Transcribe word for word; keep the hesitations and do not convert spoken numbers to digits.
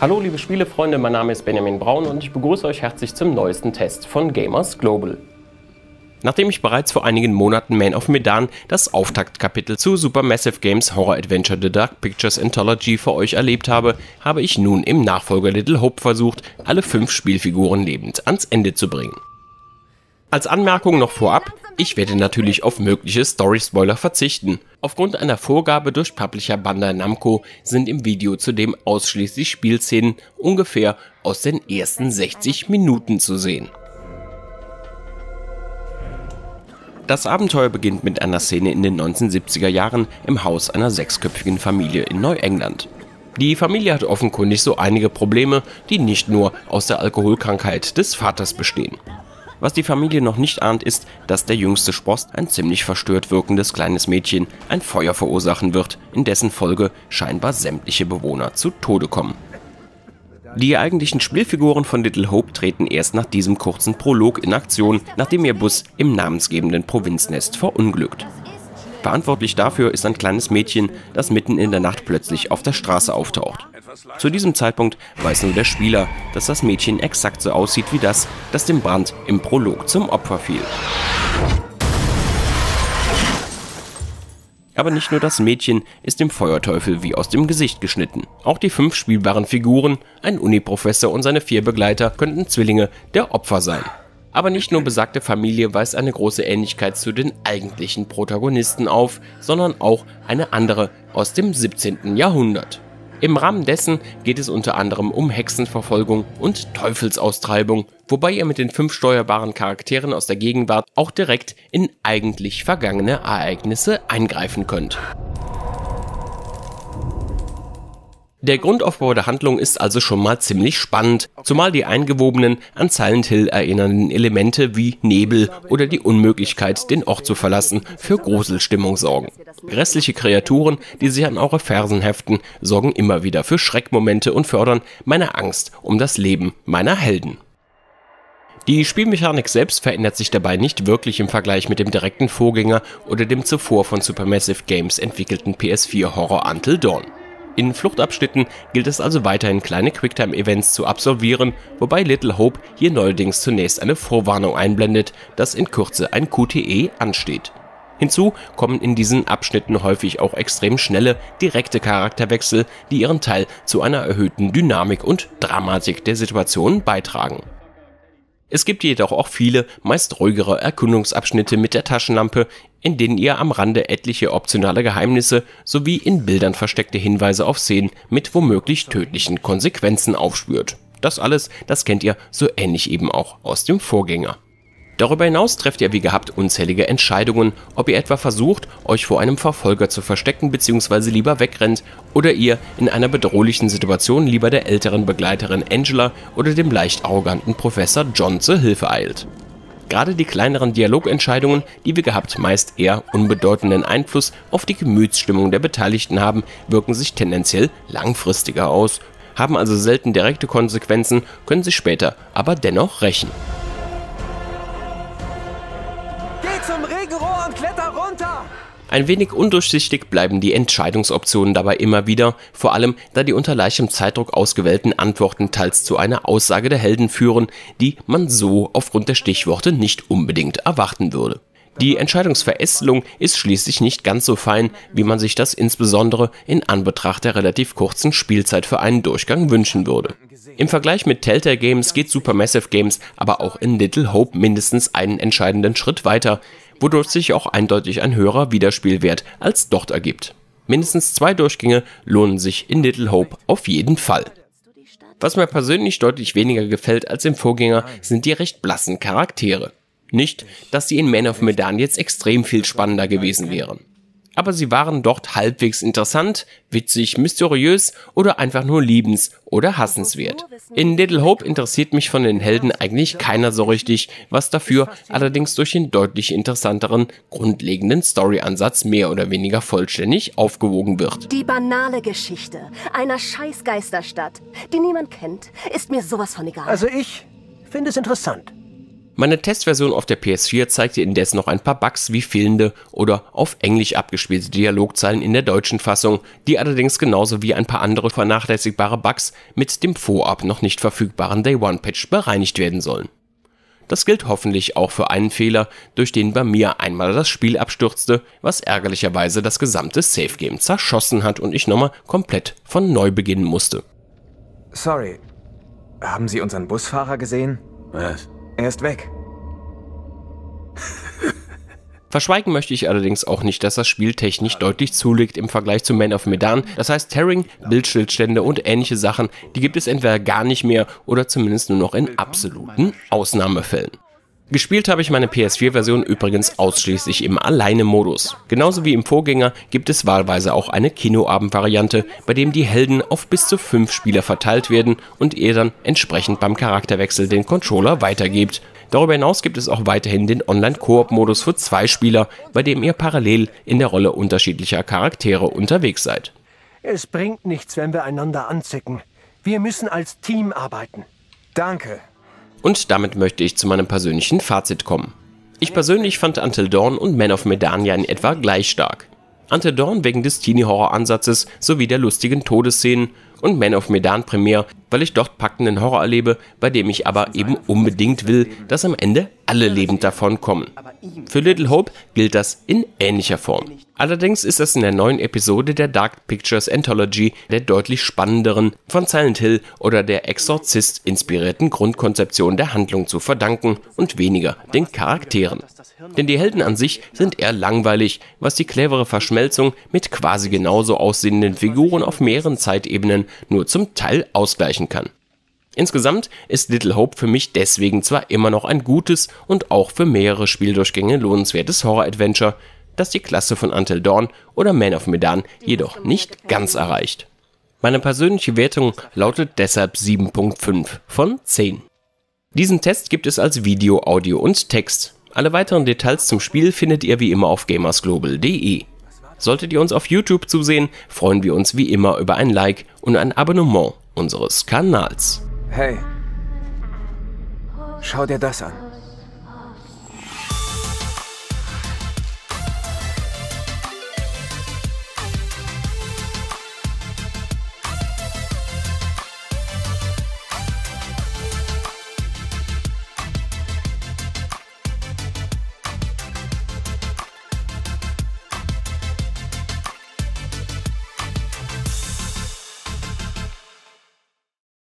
Hallo liebe Spielefreunde, mein Name ist Benjamin Braun und ich begrüße euch herzlich zum neuesten Test von Gamers Global. Nachdem ich bereits vor einigen Monaten Man of Medan, das Auftaktkapitel zu Supermassive Games Horror-Adventure The Dark Pictures Anthology für euch erlebt habe, habe ich nun im Nachfolger Little Hope versucht, alle fünf Spielfiguren lebend ans Ende zu bringen. Als Anmerkung noch vorab, ich werde natürlich auf mögliche Story-Spoiler verzichten. Aufgrund einer Vorgabe durch Publisher Bandai Namco sind im Video zudem ausschließlich Spielszenen ungefähr aus den ersten sechzig Minuten zu sehen. Das Abenteuer beginnt mit einer Szene in den neunzehnhundertsiebziger Jahren im Haus einer sechsköpfigen Familie in Neuengland. Die Familie hat offenkundig so einige Probleme, die nicht nur aus der Alkoholkrankheit des Vaters bestehen. Was die Familie noch nicht ahnt, ist, dass der jüngste Spross, ein ziemlich verstört wirkendes kleines Mädchen, ein Feuer verursachen wird, in dessen Folge scheinbar sämtliche Bewohner zu Tode kommen. Die eigentlichen Spielfiguren von Little Hope treten erst nach diesem kurzen Prolog in Aktion, nachdem ihr Bus im namensgebenden Provinznest verunglückt. Verantwortlich dafür ist ein kleines Mädchen, das mitten in der Nacht plötzlich auf der Straße auftaucht. Zu diesem Zeitpunkt weiß nur der Spieler, dass das Mädchen exakt so aussieht wie das, das dem Brand im Prolog zum Opfer fiel. Aber nicht nur das Mädchen ist dem Feuerteufel wie aus dem Gesicht geschnitten. Auch die fünf spielbaren Figuren, ein Uniprofessor und seine vier Begleiter könnten Zwillinge der Opfer sein. Aber nicht nur besagte Familie weist eine große Ähnlichkeit zu den eigentlichen Protagonisten auf, sondern auch eine andere aus dem siebzehnten Jahrhundert. Im Rahmen dessen geht es unter anderem um Hexenverfolgung und Teufelsaustreibung, wobei ihr mit den fünf steuerbaren Charakteren aus der Gegenwart auch direkt in eigentlich vergangene Ereignisse eingreifen könnt. Der Grundaufbau der Handlung ist also schon mal ziemlich spannend, zumal die eingewobenen, an Silent Hill erinnernden Elemente wie Nebel oder die Unmöglichkeit, den Ort zu verlassen, für Gruselstimmung sorgen. Grässliche Kreaturen, die sich an eure Fersen heften, sorgen immer wieder für Schreckmomente und fördern meine Angst um das Leben meiner Helden. Die Spielmechanik selbst verändert sich dabei nicht wirklich im Vergleich mit dem direkten Vorgänger oder dem zuvor von Supermassive Games entwickelten P S vier-Horror Until Dawn. In Fluchtabschnitten gilt es also weiterhin, kleine Quicktime-Events zu absolvieren, wobei Little Hope hier neuerdings zunächst eine Vorwarnung einblendet, dass in Kürze ein Q T E ansteht. Hinzu kommen in diesen Abschnitten häufig auch extrem schnelle, direkte Charakterwechsel, die ihren Teil zu einer erhöhten Dynamik und Dramatik der Situation beitragen. Es gibt jedoch auch viele, meist ruhigere Erkundungsabschnitte mit der Taschenlampe, in denen ihr am Rande etliche optionale Geheimnisse sowie in Bildern versteckte Hinweise auf Szenen mit womöglich tödlichen Konsequenzen aufspürt. Das alles, das kennt ihr so ähnlich eben auch aus dem Vorgänger. Darüber hinaus trefft ihr wie gehabt unzählige Entscheidungen, ob ihr etwa versucht, euch vor einem Verfolger zu verstecken bzw. lieber wegrennt oder ihr in einer bedrohlichen Situation lieber der älteren Begleiterin Angela oder dem leicht arroganten Professor John zur Hilfe eilt. Gerade die kleineren Dialogentscheidungen, die wie gehabt meist eher unbedeutenden Einfluss auf die Gemütsstimmung der Beteiligten haben, wirken sich tendenziell langfristiger aus, haben also selten direkte Konsequenzen, können sich später aber dennoch rächen. Ein wenig undurchsichtig bleiben die Entscheidungsoptionen dabei immer wieder, vor allem da die unter leichtem Zeitdruck ausgewählten Antworten teils zu einer Aussage der Helden führen, die man so aufgrund der Stichworte nicht unbedingt erwarten würde. Die Entscheidungsverästelung ist schließlich nicht ganz so fein, wie man sich das insbesondere in Anbetracht der relativ kurzen Spielzeit für einen Durchgang wünschen würde. Im Vergleich mit Telltale Games geht Supermassive Games aber auch in Little Hope mindestens einen entscheidenden Schritt weiter, wodurch sich auch eindeutig ein höherer Wiederspielwert als dort ergibt. Mindestens zwei Durchgänge lohnen sich in Little Hope auf jeden Fall. Was mir persönlich deutlich weniger gefällt als im Vorgänger, sind die recht blassen Charaktere. Nicht, dass sie in Man of Medan jetzt extrem viel spannender gewesen wären. Aber sie waren dort halbwegs interessant, witzig, mysteriös oder einfach nur liebens- oder hassenswert. In Little Hope interessiert mich von den Helden eigentlich keiner so richtig, was dafür allerdings durch den deutlich interessanteren, grundlegenden Story-Ansatz mehr oder weniger vollständig aufgewogen wird. Die banale Geschichte einer Scheißgeisterstadt, die niemand kennt, ist mir sowas von egal. Also ich finde es interessant. Meine Testversion auf der P S vier zeigte indes noch ein paar Bugs wie fehlende oder auf Englisch abgespielte Dialogzeilen in der deutschen Fassung, die allerdings genauso wie ein paar andere vernachlässigbare Bugs mit dem vorab noch nicht verfügbaren Day-One-Patch bereinigt werden sollen. Das gilt hoffentlich auch für einen Fehler, durch den bei mir einmal das Spiel abstürzte, was ärgerlicherweise das gesamte Save-Game zerschossen hat und ich nochmal komplett von neu beginnen musste. Sorry, haben Sie unseren Busfahrer gesehen? Was? Er ist weg. Verschweigen möchte ich allerdings auch nicht, dass das Spiel technisch deutlich zulegt im Vergleich zu Man of Medan, das heißt Tearing, Bildschildstände und ähnliche Sachen, die gibt es entweder gar nicht mehr oder zumindest nur noch in absoluten Ausnahmefällen. Gespielt habe ich meine P S vier Version übrigens ausschließlich im Alleine-Modus. Genauso wie im Vorgänger gibt es wahlweise auch eine Kinoabend-Variante, bei dem die Helden auf bis zu fünf Spieler verteilt werden und ihr dann entsprechend beim Charakterwechsel den Controller weitergebt. Darüber hinaus gibt es auch weiterhin den Online-Koop-Modus für zwei Spieler, bei dem ihr parallel in der Rolle unterschiedlicher Charaktere unterwegs seid. Es bringt nichts, wenn wir einander anzicken. Wir müssen als Team arbeiten. Danke. Und damit möchte ich zu meinem persönlichen Fazit kommen. Ich persönlich fand Until Dawn und Man of Medan ja in etwa gleich stark. Until Dawn wegen des Teenie-Horror-Ansatzes sowie der lustigen Todesszenen und Man of Medan primär, weil ich dort packenden Horror erlebe, bei dem ich aber eben unbedingt will, dass am Ende alle lebend davon kommen. Für Little Hope gilt das in ähnlicher Form. Allerdings ist das in der neuen Episode der Dark Pictures Anthology, der deutlich spannenderen, von Silent Hill oder der Exorzist inspirierten Grundkonzeption der Handlung zu verdanken und weniger den Charakteren. Denn die Helden an sich sind eher langweilig, was die clevere Verschmelzung mit quasi genauso aussehenden Figuren auf mehreren Zeitebenen nur zum Teil ausgleichen kann. Insgesamt ist Little Hope für mich deswegen zwar immer noch ein gutes und auch für mehrere Spieldurchgänge lohnenswertes Horror-Adventure, das die Klasse von Until Dawn oder Man of Medan jedoch nicht ganz erreicht. Meine persönliche Wertung lautet deshalb sieben Komma fünf von zehn. Diesen Test gibt es als Video, Audio und Text. Alle weiteren Details zum Spiel findet ihr wie immer auf gamers global punkt de. Solltet ihr uns auf YouTube zusehen, freuen wir uns wie immer über ein Like und ein Abonnement unseres Kanals. Hey, schau dir das an.